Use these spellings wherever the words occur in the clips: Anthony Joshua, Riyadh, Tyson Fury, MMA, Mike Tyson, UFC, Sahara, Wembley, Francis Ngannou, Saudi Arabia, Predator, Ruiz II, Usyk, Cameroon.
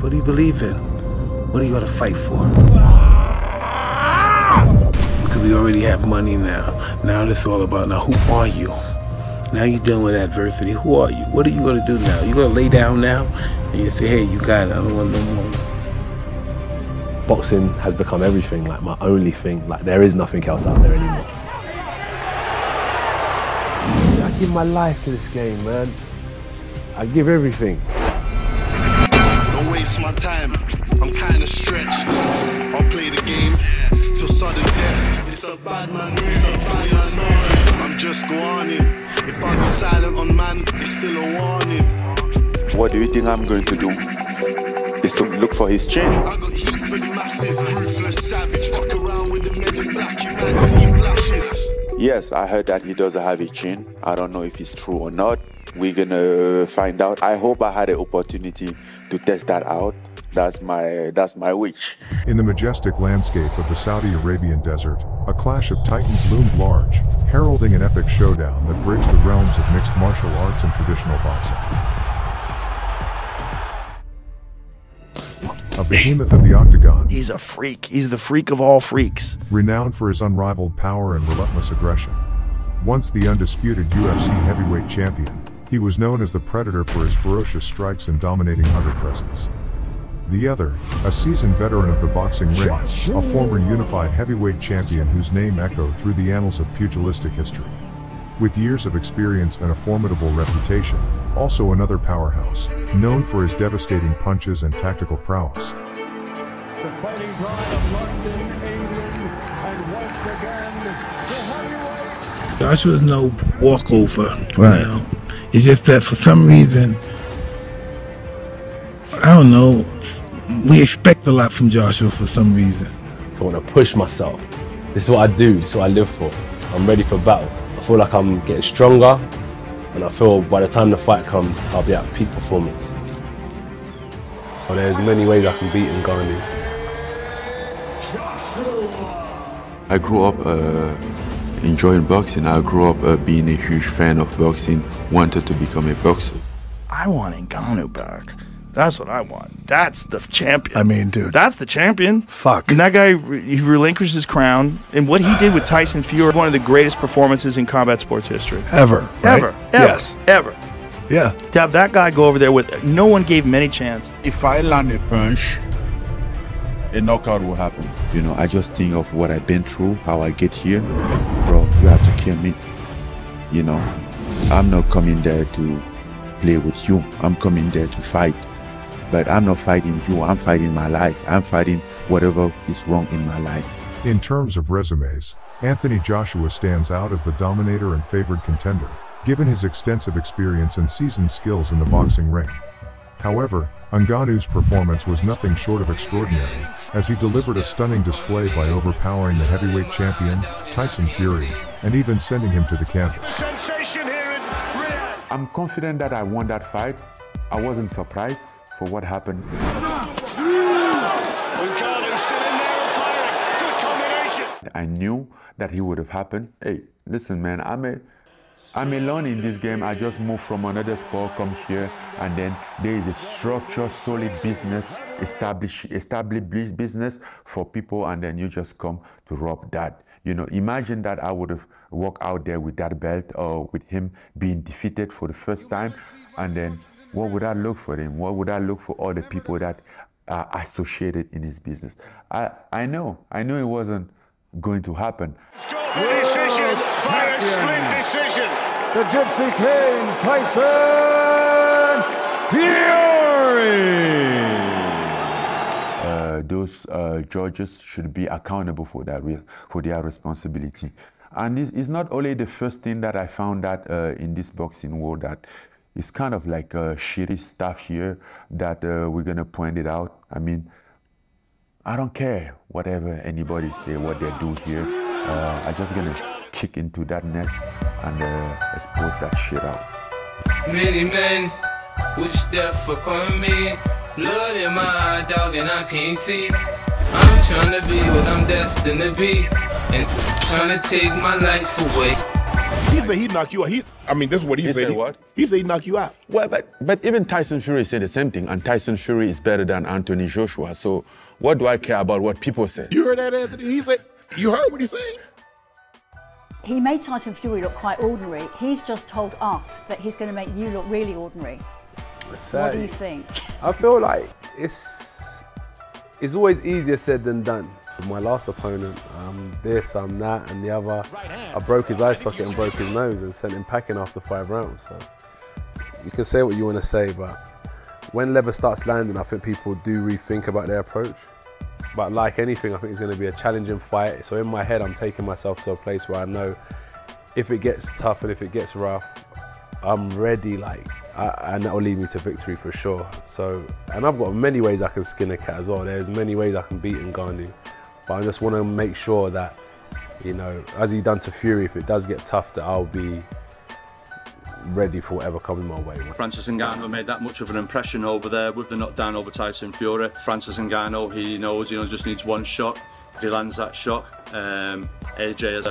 What do you believe in? What are you gonna fight for? Because we already have money now. Now it's all about, now who are you? Now you're dealing with adversity. Who are you? What are you gonna do now? You gonna lay down now? And you say, hey, you got it, I don't want no more. Boxing has become everything, like my only thing. Like there is nothing else out there anymore. I give my life to this game, man. I give everything. Don't waste my time. I'm kinda stretched. I'll play the game till sudden death. It's a bad man, it's a bad man. I'm just warning. If I go silent on man, it's still a warning. What do you think I'm going to do? Is to look for his chain. I got heat for the masses, ruthless savage. Fuck around with the men in black, you might see flashes. Yes, I heard that he doesn't have a chain. I don't know if it's true or not. We're gonna find out. I hope I had an opportunity to test that out. That's my wish. In the majestic landscape of the Saudi Arabian desert, a clash of titans loomed large, heralding an epic showdown that bridged the realms of mixed martial arts and traditional boxing. A behemoth of the octagon. He's a freak. He's the freak of all freaks. Renowned for his unrivaled power and relentless aggression. Once the undisputed UFC heavyweight champion, he was known as the Predator for his ferocious strikes and dominating underpresence. The other, a seasoned veteran of the boxing ring, a former unified heavyweight champion whose name echoed through the annals of pugilistic history. With years of experience and a formidable reputation, also another powerhouse, known for his devastating punches and tactical prowess. The fighting pride of London, England, and once again, the heavyweight. Joshua's no walkover, right? You know? It's just that for some reason, I don't know, we expect a lot from Joshua for some reason. So I want to push myself. This is what I do, this is what I live for. I'm ready for battle. I feel like I'm getting stronger, and I feel by the time the fight comes, I'll be at peak performance. Well, there's many ways I can beat Ngannou. I grew up enjoying boxing. I grew up being a huge fan of boxing, wanted to become a boxer. I want Ngannou back. That's what I want. That's the champion. I mean, dude. That's the champion. Fuck. And that guy, he relinquished his crown. And what he did with Tyson Fury, one of the greatest performances in combat sports history. Ever. Right? Ever. Yes. Ever. Yeah. To have that guy go over there with, no one gave him any chance. If I land a punch, a knockout will happen. You know, I just think of what I've been through, how I get here. Bro, you have to kill me. You know, I'm not coming there to play with you. I'm coming there to fight. But I'm not fighting you, I'm fighting my life. I'm fighting whatever is wrong in my life. In terms of resumes, Anthony Joshua stands out as the dominator and favored contender, given his extensive experience and seasoned skills in the boxing ring. However, Ngannou's performance was nothing short of extraordinary, as he delivered a stunning display by overpowering the heavyweight champion, Tyson Fury, and even sending him to the canvas. Sensation here in Riyadh. I'm confident that I won that fight. I wasn't surprised for what happened. I knew that he would have happened. Hey, listen, man, I'm alone in this game. I just moved from another sport, come here, and then there is a structure, solid business, established business for people, and then you just come to rob that. You know, imagine that I would have walked out there with that belt or with him being defeated for the first time, and then what would I look for him? What would I look for all the people that are associated in his business? I know it wasn't going to happen. Decision by a split decision. The Gypsy King, Tyson Fury. Those judges should be accountable for that, for their responsibility. And this is not only the first thing that I found that in this boxing world that. It's kind of like shitty stuff here that we're going to point it out. I mean, I don't care whatever anybody say, what they do here. I'm just going to kick into that nest and expose that shit out. Many men wish death upon me. Blood in my dog and I can't see. I'm trying to be what I'm destined to be. And trying to take my life away. He said he'd knock you out. I mean, this is what he said. He said what? He said he'd knock you out. Well, but even Tyson Fury said the same thing, and Tyson Fury is better than Anthony Joshua. So what do I care about what people say? You heard that, Anthony? He said, you heard what he said? He made Tyson Fury look quite ordinary. He's just told us that he's going to make you look really ordinary. What do you think? I feel like it's always easier said than done. My last opponent, this, I'm that, and the other. I broke his eye socket and broke his nose and sent him packing after 5 rounds. So you can say what you want to say, but when Leber starts landing, I think people do rethink about their approach. But like anything, I think it's going to be a challenging fight. So in my head, I'm taking myself to a place where I know if it gets tough and if it gets rough, I'm ready, and that will lead me to victory for sure. So, and I've got many ways I can skin a cat as well. There's many ways I can beat Ngannou. But I just want to make sure that, you know, as he done to Fury, if it does get tough, that I'll be ready for whatever comes my way. Francis Ngannou made that much of an impression over there with the knockdown over Tyson Fury. Francis Ngannou, he knows, you know, just needs one shot. If he lands that shot, AJ,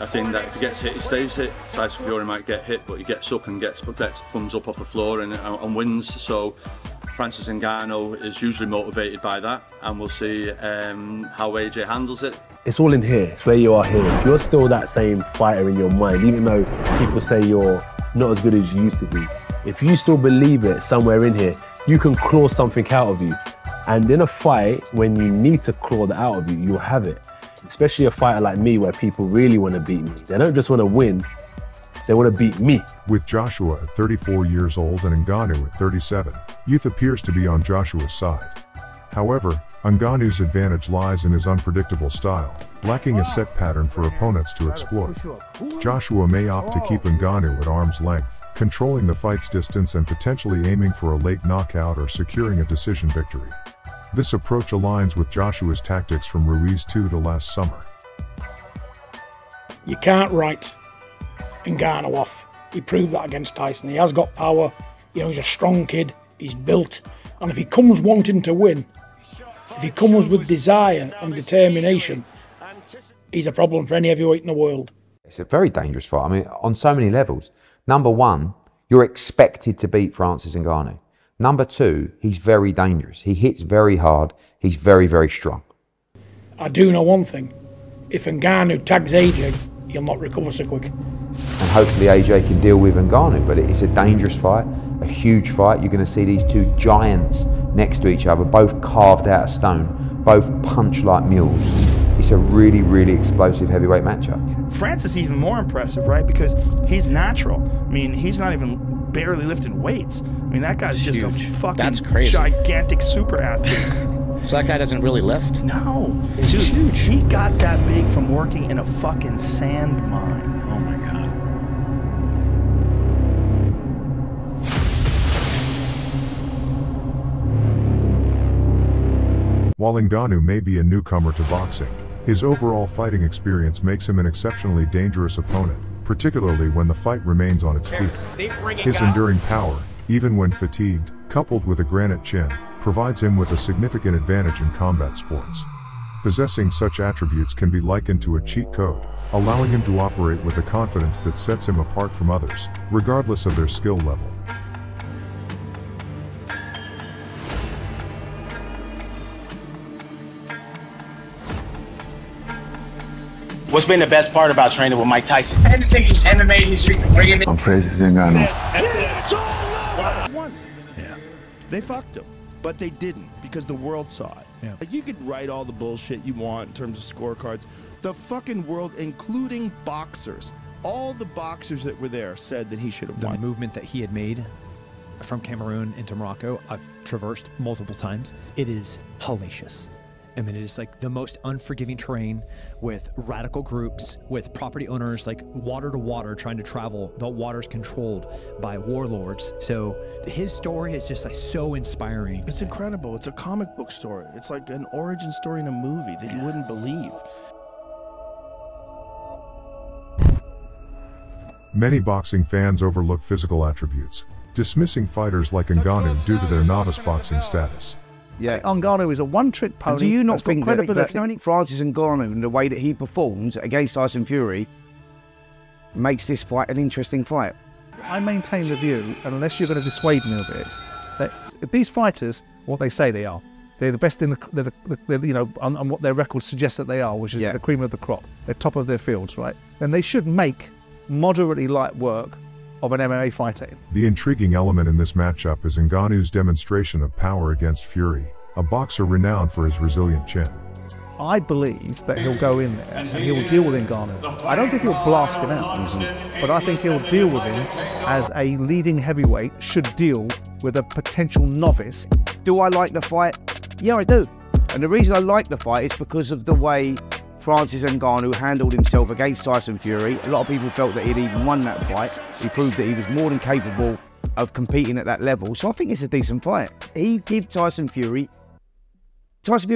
I think that if he gets hit, he stays hit. Tyson Fury might get hit, but he gets up and comes up off the floor and wins. So Francis Ngannou is usually motivated by that, and we'll see how AJ handles it. It's all in here, it's where you are here. If you're still that same fighter in your mind, even though people say you're not as good as you used to be, if you still believe it somewhere in here, you can claw something out of you. And in a fight, when you need to claw that out of you, you'll have it. Especially a fighter like me where people really want to beat me. They don't just want to win, they want to beat me. With Joshua at 34 years old and Ngannou at 37, youth appears to be on Joshua's side. However, Ngannou's advantage lies in his unpredictable style, lacking a set pattern for opponents to exploit. Joshua may opt to keep Ngannou at arm's length, controlling the fight's distance and potentially aiming for a late knockout or securing a decision victory. This approach aligns with Joshua's tactics from Ruiz II to last summer. You can't write Ngannou off. He proved that against Tyson. He has got power. You know, he's a strong kid. He's built. And if he comes wanting to win, if he comes with desire and determination, he's a problem for any heavyweight in the world. It's a very dangerous fight. I mean, on so many levels. Number 1, you're expected to beat Francis Ngannou. Number 2, he's very dangerous. He hits very hard. He's very, very strong. I do know one thing. If Ngannou tags AJ, he'll not recover so quick. And hopefully AJ can deal with Ngannou, but it's a dangerous fight, a huge fight. You're going to see these two giants next to each other, both carved out of stone, both punch like mules. It's a really, really explosive heavyweight matchup. Francis is even more impressive, right? Because he's natural. I mean, he's not even barely lifting weights. I mean, that guy's just huge. A fucking That's crazy. Gigantic super athlete. So that guy doesn't really lift? No. Dude, huge. He got that big from working in a fucking sand mine. Oh my God. While Ngannou may be a newcomer to boxing, his overall fighting experience makes him an exceptionally dangerous opponent, particularly when the fight remains on its feet. His enduring power, even when fatigued, coupled with a granite chin, provides him with a significant advantage in combat sports. Possessing such attributes can be likened to a cheat code, allowing him to operate with a confidence that sets him apart from others, regardless of their skill level. What's been the best part about training with Mike Tyson? Anything MMA history can bring it. I'm Francis Ngannou. Yeah. They fucked him, but they didn't because the world saw it. Yeah. Like, you could write all the bullshit you want in terms of scorecards. The fucking world, including boxers, all the boxers that were there said that he should have won. The movement that he had made from Cameroon into Morocco, I've traversed multiple times. It is hellacious. I mean, it is like the most unforgiving terrain, with radical groups, with property owners, like water to water trying to travel. The water's controlled by warlords. So his story is just like so inspiring. It's incredible. It's a comic book story. It's like an origin story in a movie that you wouldn't believe. Many boxing fans overlook physical attributes, dismissing fighters like Ngannou due to their novice boxing status. Yeah, Ngannou is a one-trick pony. And do you not think that Francis Ngannou and the way that he performed against Tyson Fury makes this fight an interesting fight. I maintain the view, unless you're going to dissuade me of it, that these fighters, what they say they are, they're the best in the you know, on what their record suggests that they are, which is the cream of the crop, they're top of their fields, right? Then they should make moderately light work of an MMA fighter. The intriguing element in this matchup is Ngannou's demonstration of power against Fury, a boxer renowned for his resilient chin. I believe that he'll go in there and he'll deal with Ngannou. I don't think he'll blast him out, but I think he'll deal with him as a leading heavyweight should deal with a potential novice. Do I like the fight? Yeah, I do. And the reason I like the fight is because of the way Francis Ngannou handled himself against Tyson Fury. A lot of people felt that he'd even won that fight. He proved that he was more than capable of competing at that level. So I think it's a decent fight. He gave Tyson Fury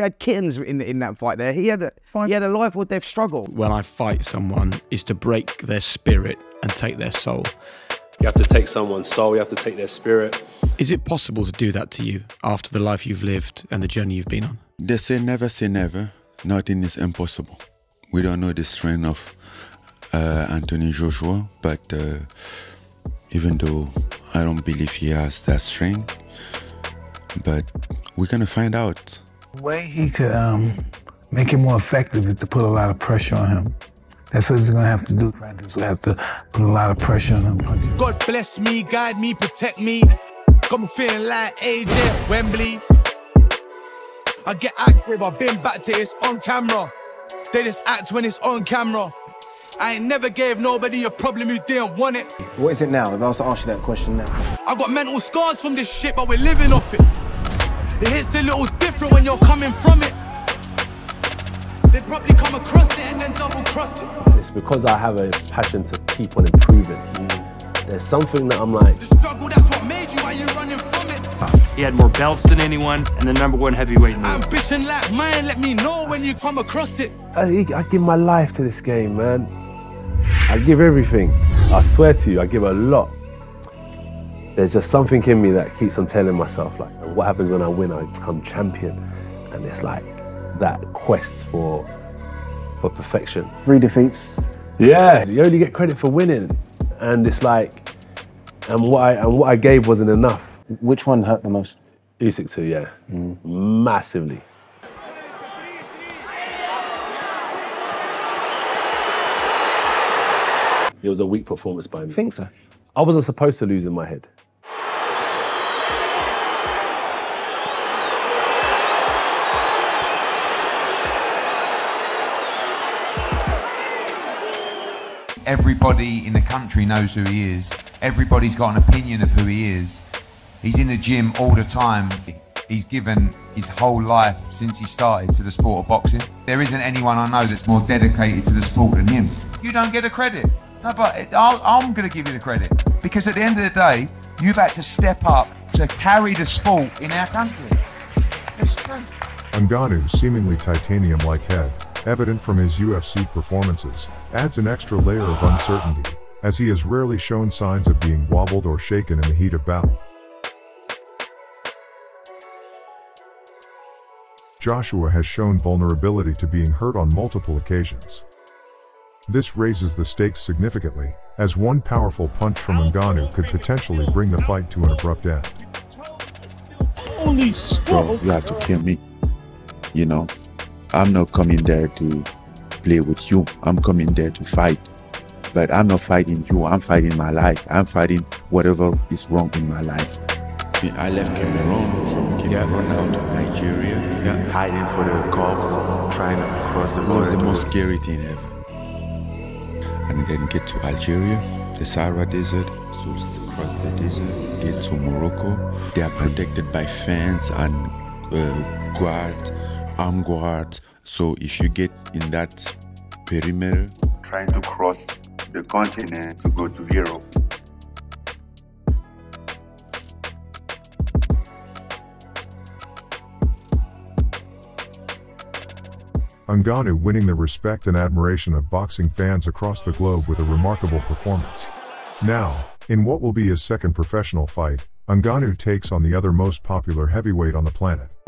had kittens in that fight there. He had a life or death struggle. When I fight someone, is to break their spirit and take their soul. You have to take someone's soul, you have to take their spirit. Is it possible to do that to you after the life you've lived and the journey you've been on? They say never, nothing is impossible. We don't know the strength of Anthony Joshua, but even though I don't believe he has that strength, but we're gonna find out. The way he could make it more effective is to put a lot of pressure on him. That's what he's going to have to do. Francis will have to put a lot of pressure on him. God bless me, guide me, protect me. Got me feeling like AJ Wembley. I get active, I've been back to it's on camera. They just act when it's on camera. I ain't never gave nobody a problem who didn't want it. What is it now, if I was to ask you that question now? I got mental scars from this shit, but we're living off it. It hits a little different when you're coming from it. They probably come across it and then double cross it. It's because I have a passion to keep on improving. There's something that I'm like, the struggle, that's what made you, why you running from it? He had more belts than anyone and the #1 heavyweight in the world. Ambition like mine, let me know when you come across it. I give my life to this game, man. I give everything. I swear to you, I give a lot. There's just something in me that keeps on telling myself, like, what happens when I win? I become champion. And it's like that quest for perfection. 3 defeats. Yeah, you only get credit for winning. And it's like, and what I gave wasn't enough. Which one hurt the most? Usyk 2, yeah. Massively. It was a weak performance by me. You think so? I wasn't supposed to lose in my head. Everybody in the country knows who he is. Everybody's got an opinion of who he is. He's in the gym all the time. He's given his whole life since he started to the sport of boxing. There isn't anyone I know that's more dedicated to the sport than him. You don't get the credit. No, but I'm going to give you the credit, because at the end of the day, you've had to step up to carry the sport in our country. It's true. Ngannou's seemingly titanium-like head, evident from his UFC performances, adds an extra layer of uncertainty, as he has rarely shown signs of being wobbled or shaken in the heat of battle. Joshua has shown vulnerability to being hurt on multiple occasions. This raises the stakes significantly, as one powerful punch from Ngannou could potentially bring the fight to an abrupt end. Bro, you have to kill me. You know, I'm not coming there to play with you. I'm coming there to fight. But I'm not fighting you, I'm fighting my life. I'm fighting whatever is wrong in my life. I left Cameroon, from Cameroon out of Nigeria, hiding for the cops, trying to cross the border. It was the most scary thing ever. And then get to Algeria, the Sahara Desert, cross the desert, get to Morocco. They are protected by fence and guard, armed guard. So if you get in that perimeter, trying to cross the continent to go to Europe. Ngannou winning the respect and admiration of boxing fans across the globe with a remarkable performance. Now, in what will be his second professional fight, Ngannou takes on the other most popular heavyweight on the planet.